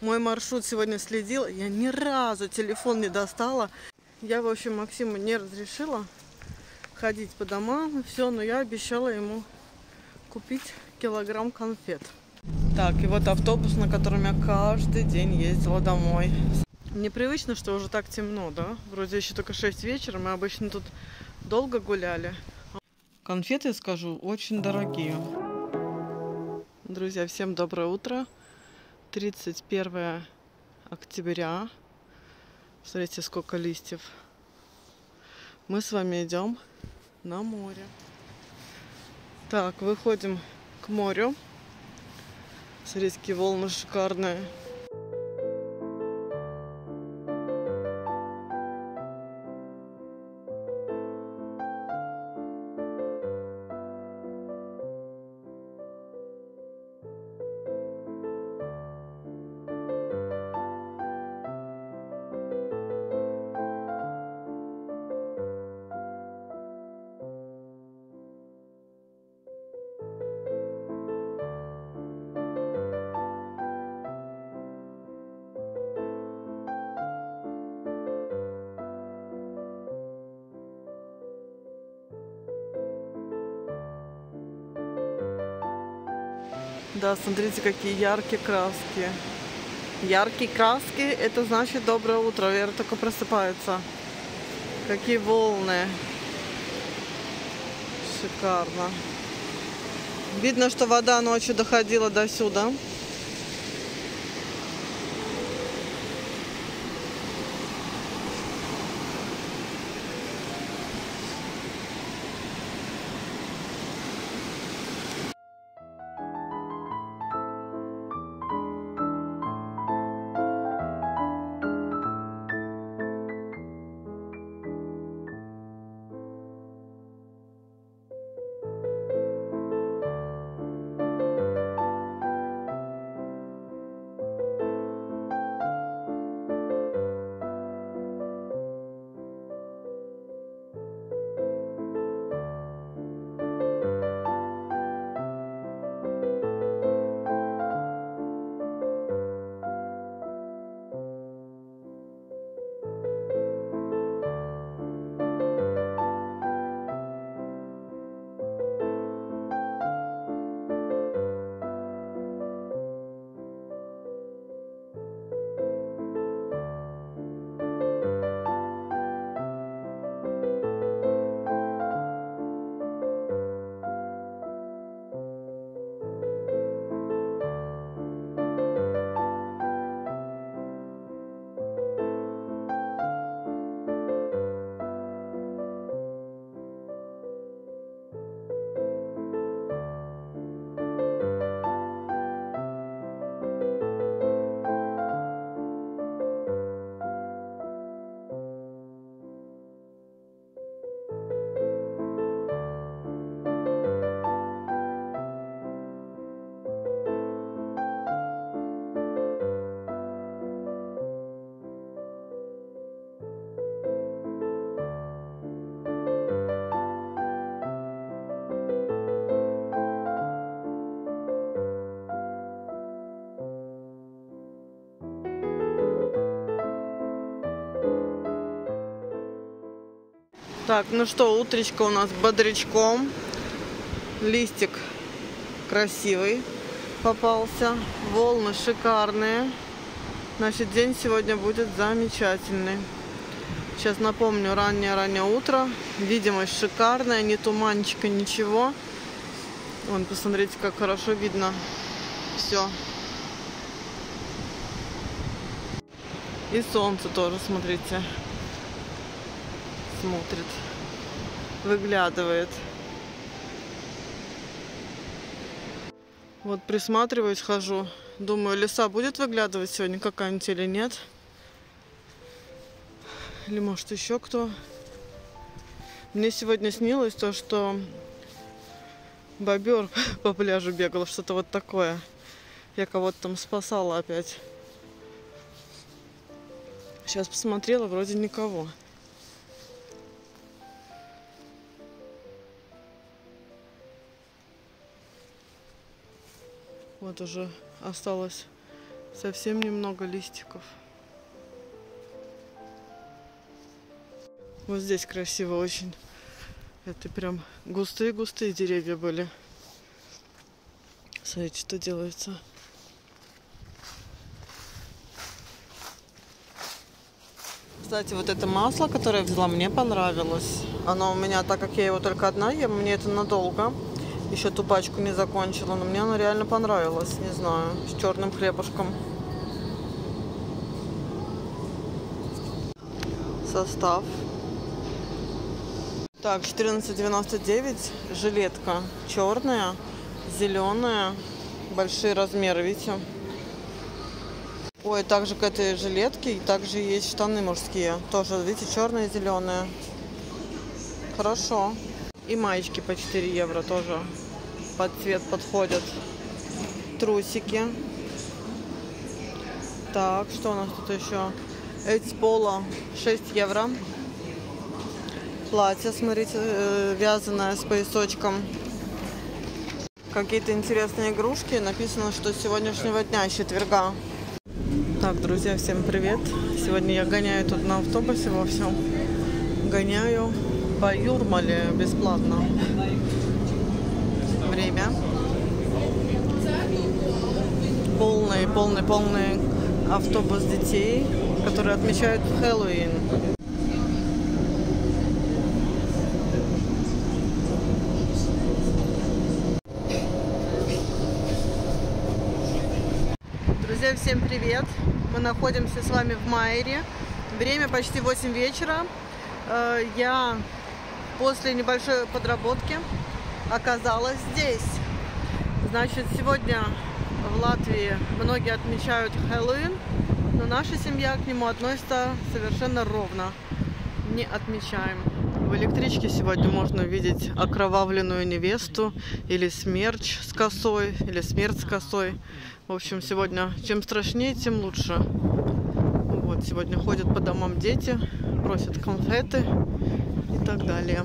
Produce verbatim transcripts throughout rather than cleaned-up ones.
мой маршрут сегодня следил. Я ни разу телефон не достала. Я, в общем, Максиму не разрешила ходить по домам. Все, но я обещала ему купить килограмм конфет. Так, и вот автобус, на котором я каждый день ездила домой. Непривычно, что уже так темно, да? Вроде еще только шесть вечера, мы обычно тут долго гуляли. Конфеты, скажу, очень дорогие. Друзья, всем доброе утро. тридцать первое октября. Смотрите, сколько листьев. Мы с вами идем на море. Так, выходим к морю. Смотрите, какие волны шикарные. Да, смотрите, какие яркие краски. Яркие краски, это значит доброе утро. Вера только просыпается. Какие волны. Шикарно. Видно, что вода ночью доходила до сюда. Так, ну что, утречко у нас бодрячком. Листик красивый попался. Волны шикарные. Значит, день сегодня будет замечательный. Сейчас напомню, раннее-раннее утро. Видимость шикарная, ни туманчика, ничего. Вон, посмотрите, как хорошо видно все. И солнце тоже, смотрите. Смотрит, выглядывает. Вот присматриваюсь, хожу. Думаю, лиса будет выглядывать сегодня какая-нибудь или нет. Или может еще кто. Мне сегодня снилось то, что бобер по пляжу бегал, что-то вот такое. Я кого-то там спасала опять. Сейчас посмотрела, вроде никого. Вот уже осталось Совсем немного листиков. Вот здесь красиво очень. Это прям густые-густые деревья были. Смотрите, что делается. Кстати, вот это масло, которое я взяла, мне понравилось. Оно у меня, так как я его только одна ем, мне это надолго. Еще ту пачку не закончила, но мне оно реально понравилось. Не знаю, с черным хлебушком. Состав. Так, четырнадцать девяносто девять. Жилетка черная, зеленая. Большие размеры, видите? Ой, также к этой жилетке и также есть штаны мужские. Тоже, видите, черные и зеленые. Хорошо. И маечки по четыре евро тоже под цвет подходят. Трусики. Так, что у нас тут еще? Эти пола шесть евро. Платье, смотрите, вязаное с поясочком. Какие-то интересные игрушки. Написано, что с сегодняшнего дня, с четверга. Так, друзья, всем привет. Сегодня я гоняю тут на автобусе во всем. Гоняю по Юрмале бесплатно. Время. Полный, полный, полный автобус детей, которые отмечают Хэллоуин. Друзья, всем привет! Мы находимся с вами в Майре. Время почти восемь вечера. Я после небольшой подработки оказалась здесь. Значит, сегодня в Латвии многие отмечают Хэллоуин, но наша семья к нему относится совершенно ровно. Не отмечаем. В электричке сегодня можно видеть окровавленную невесту, или смерч с косой, или смерть с косой. В общем, сегодня чем страшнее, тем лучше. Вот, сегодня ходят по домам дети, просят конфеты и так далее.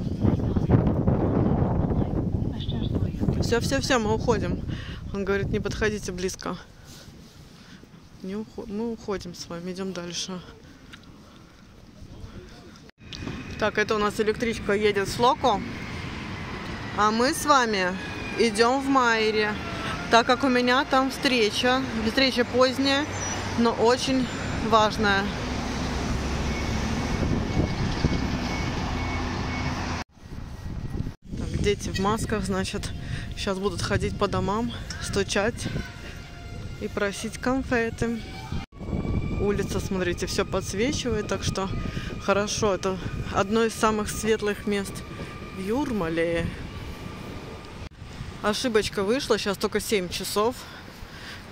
Все-все-все, мы уходим. Он говорит, не подходите близко. Не уход... Мы уходим с вами, идем дальше. Так, это у нас электричка едет с Локу. А мы с вами идем в Майре. Так как у меня там встреча. Встреча поздняя, но очень важная. Дети в масках, значит, сейчас будут ходить по домам, стучать и просить конфеты. Улица, смотрите, все подсвечивает, так что хорошо. Это одно из самых светлых мест в Юрмале. Ошибочка вышла, сейчас только семь часов.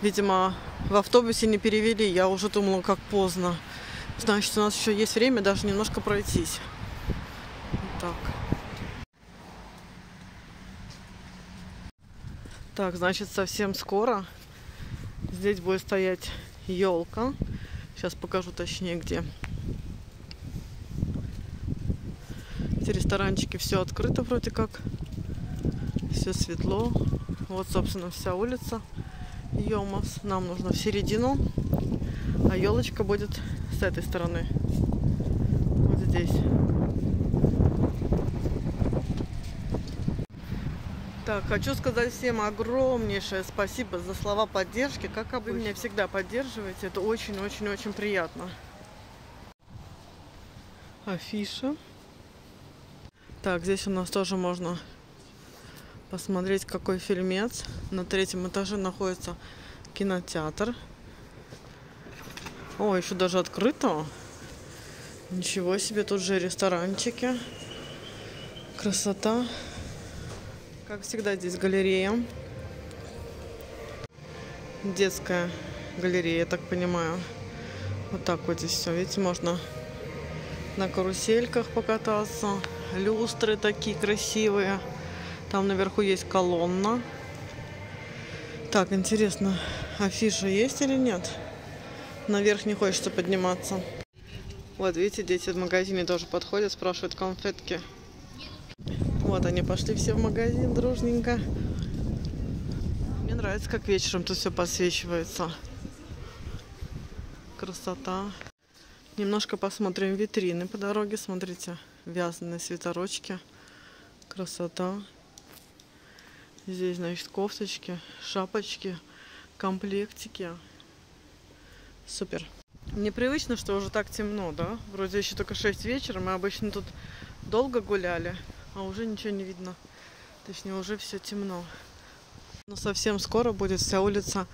Видимо, в автобусе не перевели, я уже думала, как поздно. Значит, у нас еще есть время даже немножко пройтись. Вот так. Так, значит, совсем скоро здесь будет стоять елка. Сейчас покажу точнее, где. Эти ресторанчики, все открыто вроде как. Все светло. Вот, собственно, вся улица Йомас. Нам нужно в середину. А елочка будет с этой стороны. Вот здесь. Так, хочу сказать всем огромнейшее спасибо за слова поддержки. Как обычно, вы меня всегда поддерживаете. Это очень-очень-очень приятно. Афиша. Так, здесь у нас тоже можно посмотреть, какой фильмец. На третьем этаже находится кинотеатр. О, еще даже открыто. Ничего себе, тут же ресторанчики. Красота. Как всегда, здесь галерея. Детская галерея, я так понимаю. Вот так вот здесь все. Видите, можно на карусельках покататься. Люстры такие красивые. Там наверху есть колонна. Так, интересно, афиша есть или нет? Наверх не хочется подниматься. Вот, видите, дети в магазине тоже подходят, спрашивают конфетки. Вот они пошли все в магазин дружненько. Мне нравится, как вечером тут все подсвечивается. красота. Немножко посмотрим витрины по дороге. Смотрите, вязаные свитерочки. Красота. Здесь, значит, кофточки, шапочки, комплектики. Супер. Непривычно, что уже так темно, да? Вроде еще только шесть вечера. Мы обычно тут долго гуляли, а уже ничего не видно. Точнее, уже все темно. Но совсем скоро будет вся улица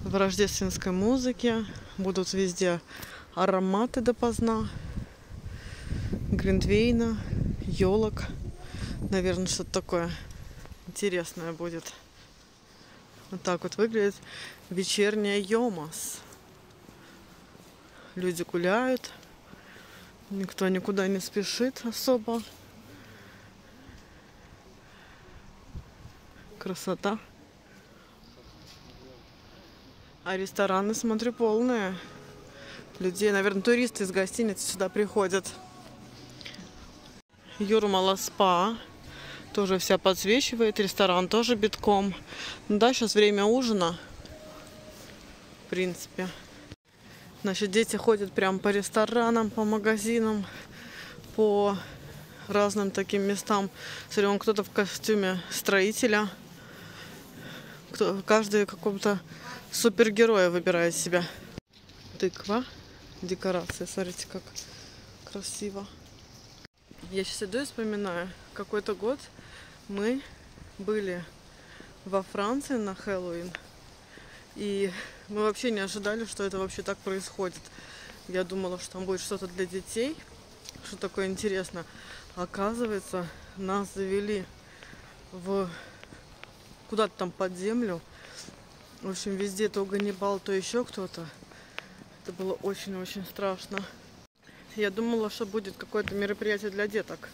в рождественской музыке. Будут везде ароматы допоздна. Глинтвейна, елок. Наверное, что-то такое интересное будет. Вот так вот выглядит вечерняя Йомас. Люди гуляют. Никто никуда не спешит особо. Красота. А рестораны, смотрю, полные. Людей, наверное, туристы из гостиницы сюда приходят. Юрмала спа. Тоже вся подсвечивает. Ресторан тоже битком. Ну да, сейчас время ужина. В принципе. Значит, дети ходят прям по ресторанам, по магазинам, по разным таким местам. Смотри, вон кто-то в костюме строителя. Кто, каждый какого-то супергероя выбирает себя. Тыква. Декорация. Смотрите, как красиво. Я сейчас иду и вспоминаю. Какой-то год мы были во Франции на Хэллоуин. И мы вообще не ожидали, что это вообще так происходит. Я думала, что там будет что-то для детей, что такое интересно. Оказывается, нас завели в куда-то там под землю. В общем, везде то Ганнибал, то еще кто-то. Это было очень-очень страшно. Я думала, что будет какое-то мероприятие для деток.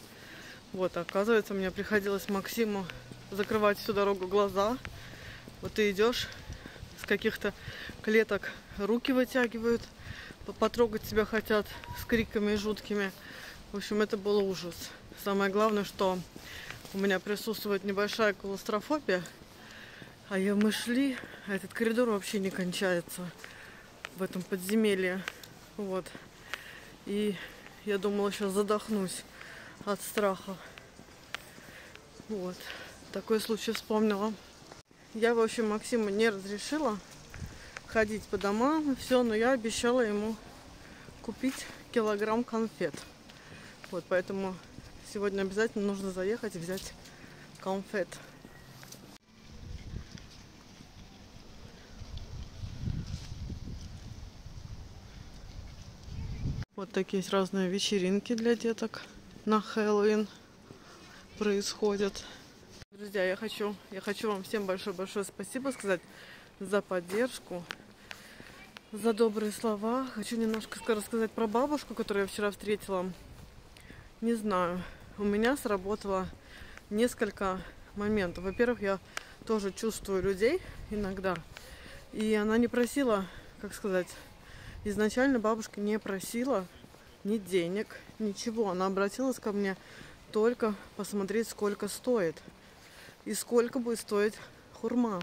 Вот, оказывается, мне приходилось Максиму закрывать всю дорогу глаза. Вот ты идешь. С каких-то клеток руки вытягивают, потрогать тебя хотят с криками жуткими. В общем, это был ужас. Самое главное, что у меня присутствует небольшая клаустрофобия. А я мы шли, а этот коридор вообще не кончается в этом подземелье. Вот. И я думала, сейчас задохнусь от страха. Вот. Такой случай вспомнила. Я, в общем, Максиму не разрешила ходить по домам, все, но я обещала ему купить килограмм конфет. Вот, поэтому сегодня обязательно нужно заехать и взять конфет. Вот такие разные вечеринки для деток на Хэллоуин происходят. Друзья, я хочу, я хочу вам всем большое-большое спасибо сказать за поддержку, за добрые слова. Хочу немножко рассказать про бабушку, которую я вчера встретила. Не знаю, у меня сработало несколько моментов. Во-первых, я тоже чувствую людей иногда. И она не просила, как сказать, изначально бабушка не просила ни денег, ничего. Она обратилась ко мне только посмотреть, сколько стоит. И сколько будет стоить хурма.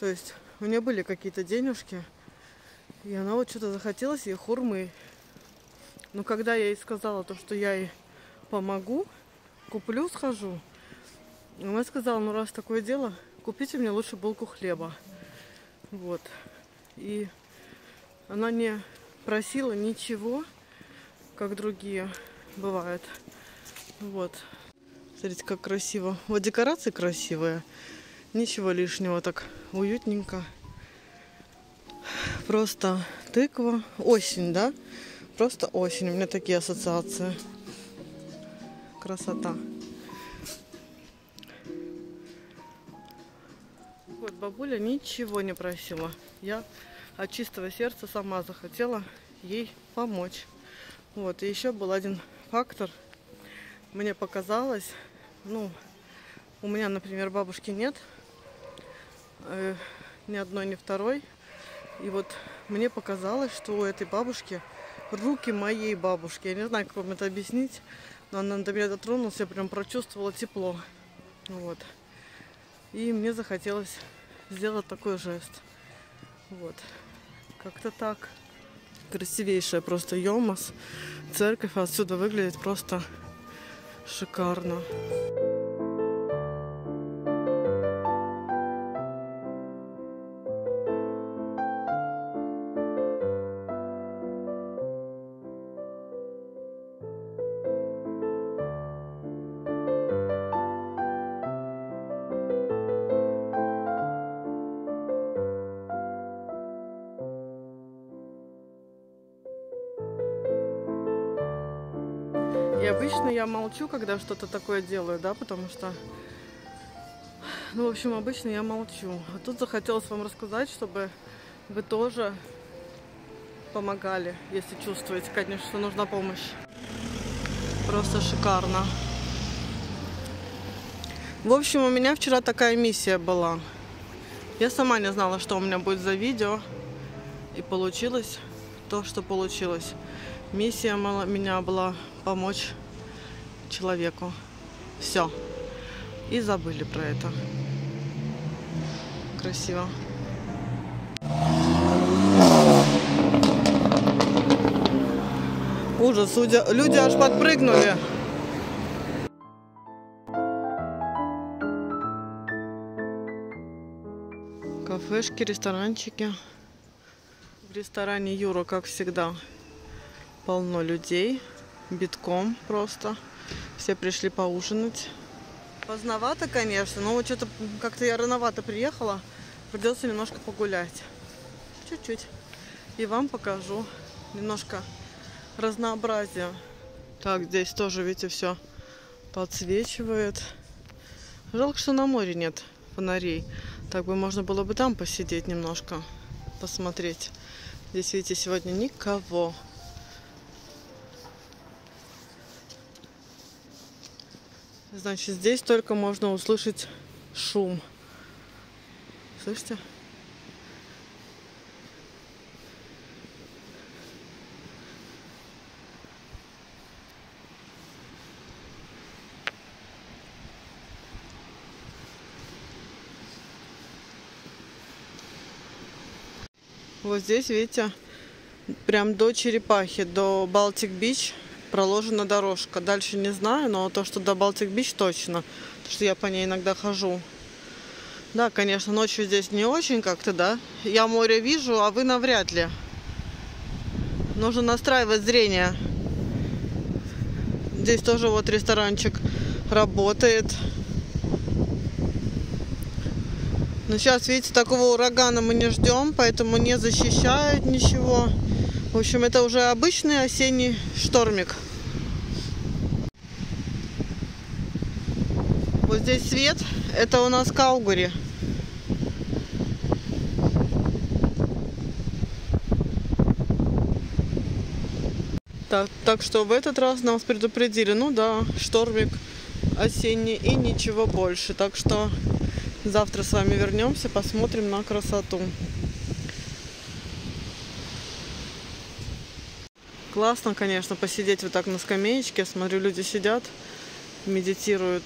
То есть у нее были какие-то денежки. И она вот что-то захотелось ей хурмы. Но когда я ей сказала то, что я ей помогу, куплю, схожу. Она сказала, ну раз такое дело, купите мне лучше булку хлеба. Вот. И она не просила ничего, как другие бывают. Вот. Смотрите, как красиво. Вот декорации красивые. Ничего лишнего. Так уютненько. Просто тыква. Осень, да? Просто осень. У меня такие ассоциации. Красота. Вот бабуля ничего не просила. Я от чистого сердца сама захотела ей помочь. Вот. И еще был один фактор. Мне показалось... Ну, у меня, например, бабушки нет, э, ни одной, ни второй. И вот мне показалось, что у этой бабушки руки моей бабушки. Я не знаю, как вам это объяснить, но она до меня дотронулась, я прям прочувствовала тепло. Вот. И мне захотелось сделать такой жест. Вот. Как-то так. Красивейшая просто Йомас. Церковь отсюда выглядит просто шикарно. И обычно я молчу, когда что-то такое делаю, да, потому что, ну, в общем, обычно я молчу. А тут захотелось вам рассказать, чтобы вы тоже помогали, если чувствуете, конечно, что нужна помощь. Просто шикарно. В общем, у меня вчера такая миссия была. Я сама не знала, что у меня будет за видео, и получилось то, что получилось. Миссия у меня была помочь человеку. Все. И забыли про это. Красиво. Ужас, люди аж подпрыгнули. Кафешки, ресторанчики. В ресторане Юра, как всегда, полно людей, битком просто. Все пришли поужинать. Поздновато, конечно, но что-то как-то я рановато приехала. Придется немножко погулять. Чуть-чуть. И вам покажу немножко разнообразия. Так, здесь тоже, видите, все подсвечивает. Жалко, что на море нет фонарей. Так бы можно было бы там посидеть немножко, посмотреть. Здесь, видите, сегодня никого. Значит, здесь только можно услышать шум. Слышите? Вот здесь, видите, прям до черепахи, до Балтик-Бич проложена дорожка. Дальше не знаю, но то, что до Балтик-Бич, точно. Потому что я по ней иногда хожу. Да, конечно, ночью здесь не очень как-то, да? Я море вижу, а вы навряд ли. Нужно настраивать зрение. Здесь тоже вот ресторанчик работает. Но сейчас, видите, такого урагана мы не ждем, поэтому не защищают ничего. В общем, это уже обычный осенний штормик. Вот здесь свет. Это у нас Каугури. Так, так что в этот раз нас предупредили. Ну да, штормик осенний и ничего больше. Так что завтра с вами вернемся, посмотрим на красоту. Классно, конечно, посидеть вот так на скамеечке. Я смотрю, люди сидят, медитируют.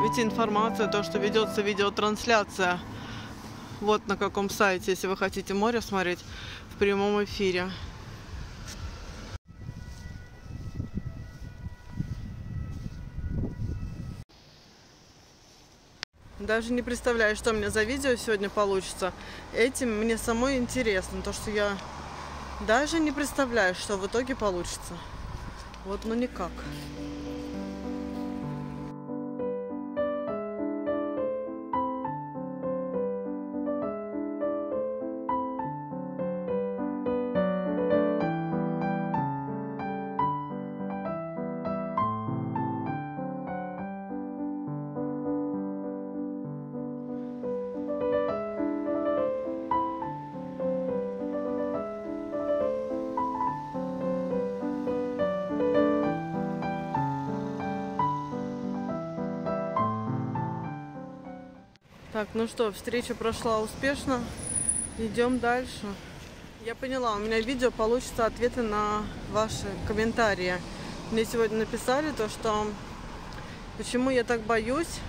Видите, информация, то, что ведется видеотрансляция. Вот на каком сайте, если вы хотите море смотреть в прямом эфире. Даже не представляю, что мне за видео сегодня получится. Этим мне самой интересно. То, что я даже не представляю, что в итоге получится. Вот, ну никак. Так, ну что, встреча прошла успешно. Идем дальше. Я поняла, у меня видео получится ответы на ваши комментарии. Мне сегодня написали то, что Почему я так боюсь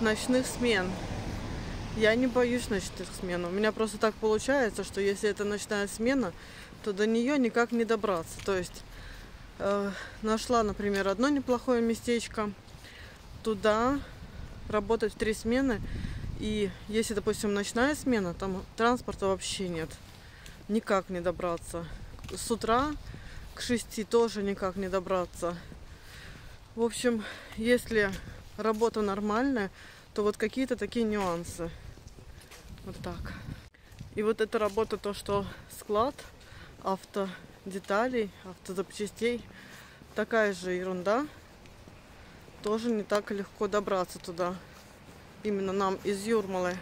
ночных смен? Я не боюсь ночных смен. У меня просто так получается, что если это ночная смена, то до нее никак не добраться. То есть э, нашла, например, одно неплохое местечко, туда работать в три смены. И если, допустим, ночная смена, там транспорта вообще нет. Никак не добраться. С утра к шести тоже никак не добраться. В общем, если работа нормальная, то вот какие-то такие нюансы. Вот так. И вот эта работа, то, что склад автодеталей, автозапчастей, такая же ерунда. Тоже не так легко добраться туда. Именно нам из Юрмалы.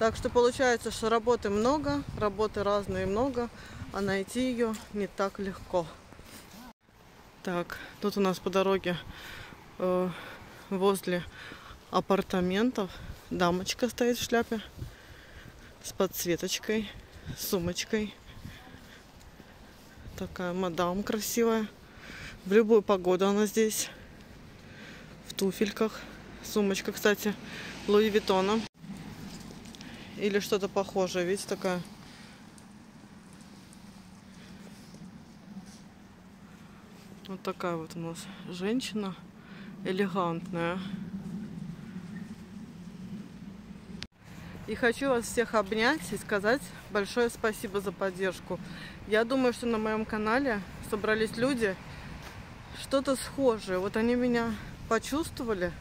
Так что получается, что работы много, работы разные много, а найти ее не так легко. Так, тут у нас по дороге э, возле апартаментов дамочка стоит в шляпе с подсветочкой, сумочкой. Такая мадам красивая. В любую погоду она здесь. В туфельках. Сумочка, кстати, Louis Vuitton. Или что-то похожее, видите, такая. Вот такая вот у нас женщина. Элегантная. И хочу вас всех обнять и сказать большое спасибо за поддержку. Я думаю, что на моем канале собрались люди что-то схожее. Вот они меня почувствовали,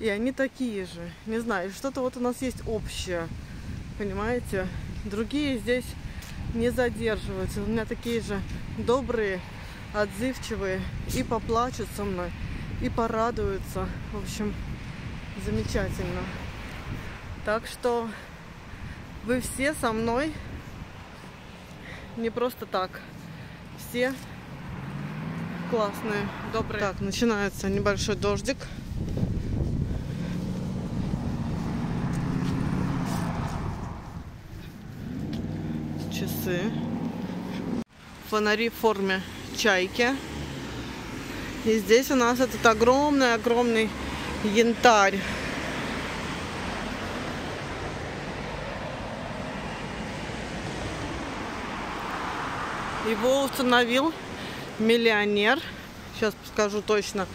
и они такие же. Не знаю, что-то вот у нас есть общее. Понимаете? Другие здесь не задерживаются. У меня такие же добрые, отзывчивые. И поплачут со мной, и порадуются. В общем, замечательно. Так что вы все со мной не просто так. Все классные, добрые. Так, начинается небольшой дождик. Часы. Фонари в форме чайки. И здесь у нас этот огромный-огромный янтарь. Его установил миллионер. Сейчас скажу точно.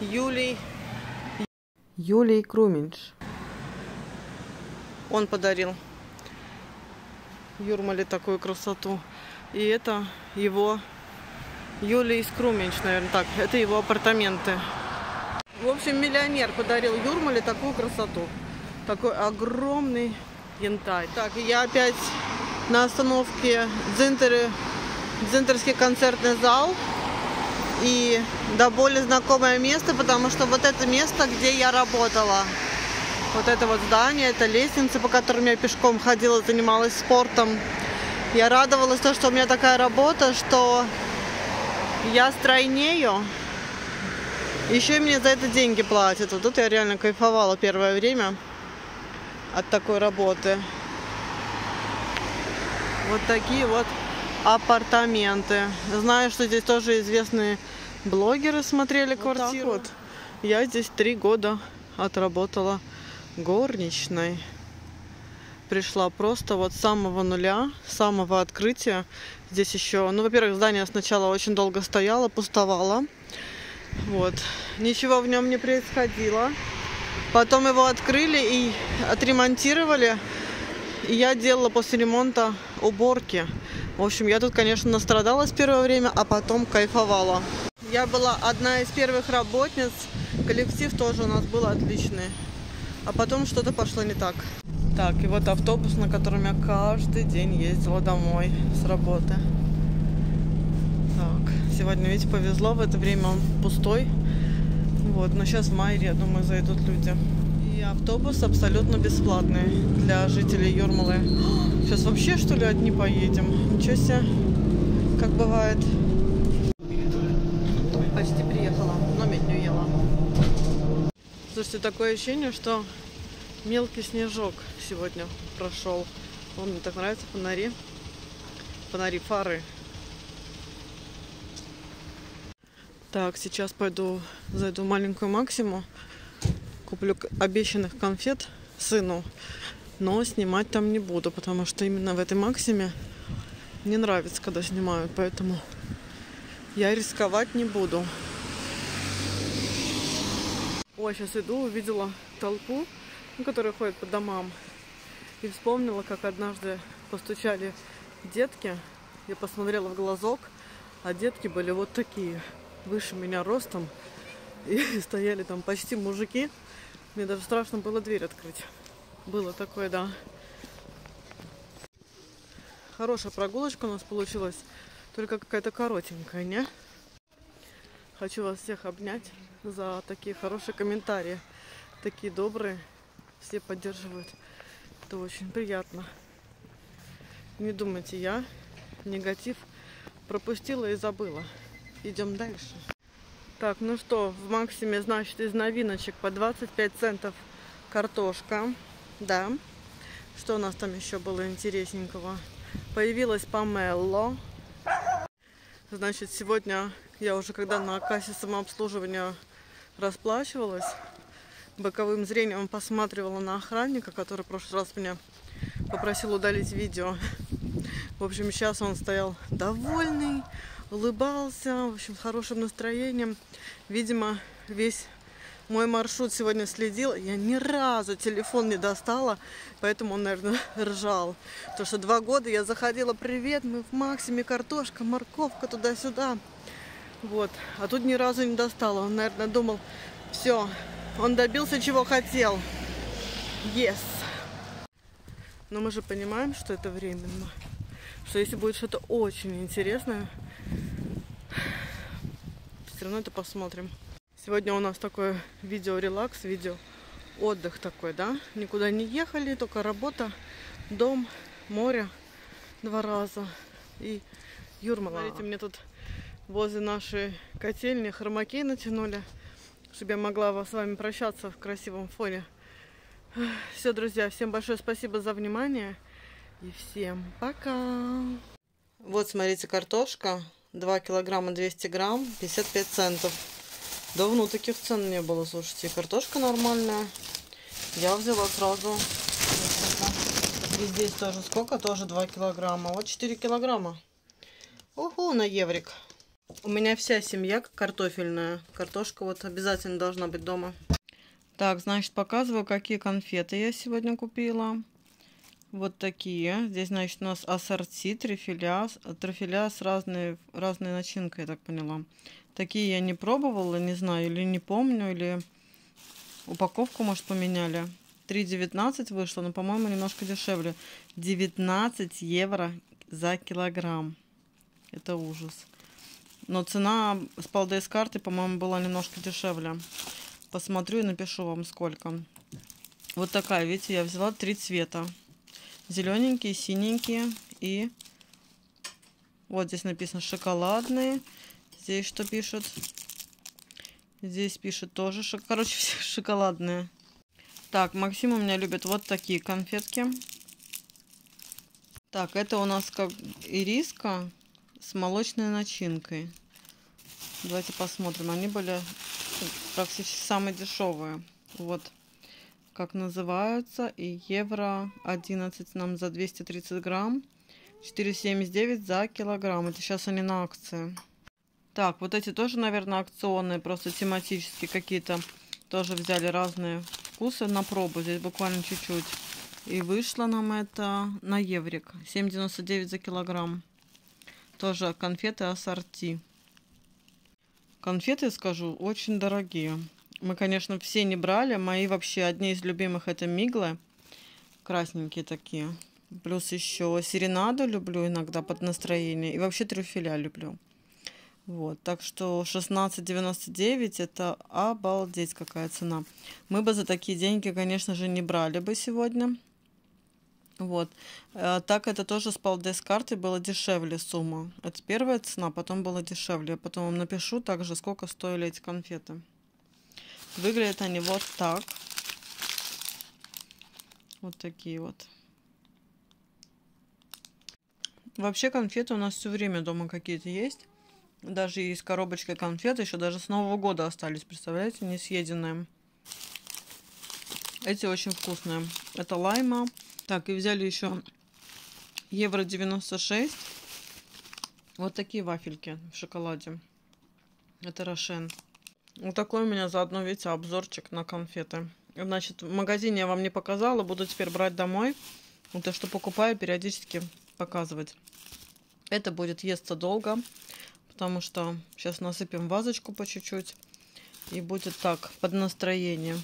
Юлий. Юлий Круминдж. Он подарил Юрмале такую красоту. И это его... Юлий Скруменч, наверное, так. Это его апартаменты. В общем, миллионер подарил Юрмале такую красоту. Такой огромный янтарь. Так, я опять на остановке Дзинтеры, Дзинтерский концертный зал. И до боли знакомое место, потому что вот это место, где я работала. Вот это вот здание, это лестница, по которым я пешком ходила, занималась спортом. Я радовалась, то, что у меня такая работа, что... Я стройнею. Еще и мне за это деньги платят. Вот тут я реально кайфовала первое время от такой работы. Вот такие вот апартаменты. Знаю, что здесь тоже известные блогеры смотрели вот квартиру. Вот. Я здесь три года отработала горничной. Пришла просто вот с самого нуля, с самого открытия. Здесь еще, ну, во-первых, здание сначала очень долго стояло, пустовало. Вот. Ничего в нем не происходило. Потом его открыли и отремонтировали. И я делала после ремонта уборки. В общем, я тут, конечно, настрадалась первое время, а потом кайфовала. Я была одна из первых работниц. Коллектив тоже у нас был отличный. А потом что-то пошло не так. Так, и вот автобус, на котором я каждый день ездила домой с работы. Так, сегодня, видите, повезло, в это время он пустой. Вот, но сейчас в Майре, я думаю, зайдут люди. И автобус абсолютно бесплатный для жителей Юрмалы. Сейчас вообще, что ли, одни поедем? Ничего себе, как бывает. Почти приехала, но медь не ела. Слушайте, такое ощущение, что... Мелкий снежок сегодня прошел. Он мне так нравится, фонари. Фонари, фары. Так, сейчас пойду зайду в маленькую Максиму, куплю обещанных конфет сыну, но снимать там не буду, потому что именно в этой Максиме мне нравится, когда снимают, поэтому я рисковать не буду. Ой, сейчас иду, увидела толпу, которая ходит по домам, и вспомнила, как однажды постучали детки. Я посмотрела в глазок, а детки были вот такие, выше меня ростом, и стояли там почти мужики. Мне даже страшно было дверь открыть. Было такое, да. Хорошая прогулочка у нас получилась, только какая-то коротенькая, не? Хочу вас всех обнять за такие хорошие комментарии. Такие добрые, все поддерживают. Это очень приятно. Не думайте, я негатив пропустила и забыла. Идем дальше. Так, ну что, в Максиме, значит, из новиночек по двадцать пять центов картошка. Да. Что у нас там еще было интересненького? Появилась помело. Значит, сегодня я уже, когда на кассе самообслуживания расплачивалась, боковым зрением посматривала на охранника, который в прошлый раз меня попросил удалить видео. В общем, сейчас он стоял довольный, улыбался, в общем, с хорошим настроением. Видимо, весь мой маршрут сегодня следил. Я ни разу телефон не достала, поэтому он, наверное, ржал. Потому что два года я заходила: «Привет, мы в Максиме, картошка, морковка, туда-сюда». Вот. А тут ни разу не достала. Он, наверное, думал, все, он добился, чего хотел. Yes. Но мы же понимаем, что это временно. Что если будет что-то очень интересное, все равно это посмотрим. Сегодня у нас такое видео-релакс, видео-отдых такой, да? Никуда не ехали, только работа, дом, море два раза и Юрмала. Смотрите, мне тут возле нашей котельни хромакей натянули, чтобы я могла с вами прощаться в красивом фоне. Все, друзья, всем большое спасибо за внимание. И всем пока! Вот, смотрите, картошка. два килограмма двести грамм, пятьдесят пять центов. Давно таких цен не было, слушайте. Картошка нормальная. Я взяла сразу. И здесь тоже сколько? Тоже два килограмма. Вот четыре килограмма. Ого, на еврик. У меня вся семья картофельная. Картошка вот обязательно должна быть дома. Так, значит, показываю, какие конфеты я сегодня купила. Вот такие. Здесь, значит, у нас ассорти, трюфеля, трюфеля с разной, разной начинкой, я так поняла. Такие я не пробовала, не знаю, или не помню, или упаковку, может, поменяли. три девятнадцать вышло, но, по-моему, немножко дешевле. девятнадцать евро за килограмм. Это ужас. Но цена с Palдейс карты, по-моему, была немножко дешевле. Посмотрю и напишу вам, сколько. Вот такая, видите, я взяла три цвета. Зелененькие, синенькие и вот здесь написано шоколадные. Здесь что пишут? Здесь пишут тоже, шок... короче, все шоколадные. Так, Максим у меня любит вот такие конфетки. Так, это у нас как ириска с молочной начинкой. Давайте посмотрим. Они были практически самые дешевые. Вот. Как называются, и евро одиннадцать нам за двести тридцать грамм, четыре семьдесят девять за килограмм. Это сейчас они на акции. Так, вот эти тоже, наверное, акционные, просто тематические какие-то. Тоже взяли разные вкусы на пробу, здесь буквально чуть-чуть. И вышло нам это на еврик, семь девяносто девять за килограмм. Тоже конфеты ассорти. Конфеты, скажу, очень дорогие. Мы, конечно, все не брали. Мои вообще одни из любимых — это миглы. Красненькие такие. Плюс еще серенаду люблю иногда под настроение. И вообще трюфеля люблю. Вот. Так что шестнадцать девяносто девять это обалдеть какая цена. Мы бы за такие деньги, конечно же, не брали бы сегодня. Вот. А так это тоже с Palдейс карты было дешевле сумма. Это первая цена, потом было дешевле. Я потом вам напишу также, сколько стоили эти конфеты. Выглядят они вот так. Вот такие вот. Вообще конфеты у нас все время дома какие-то есть. Даже из коробочки конфет еще даже с Нового года остались, представляете, не съеденные. Эти очень вкусные. Это лайма. Так, и взяли еще евро девяносто шесть. Вот такие вафельки в шоколаде. Это Рошен. Вот такой у меня заодно, видите, обзорчик на конфеты. Значит, в магазине я вам не показала. Буду теперь брать домой. Вот то, что покупаю, периодически показывать. Это будет естся долго, потому что сейчас насыпем вазочку по чуть-чуть. И будет так, под настроение.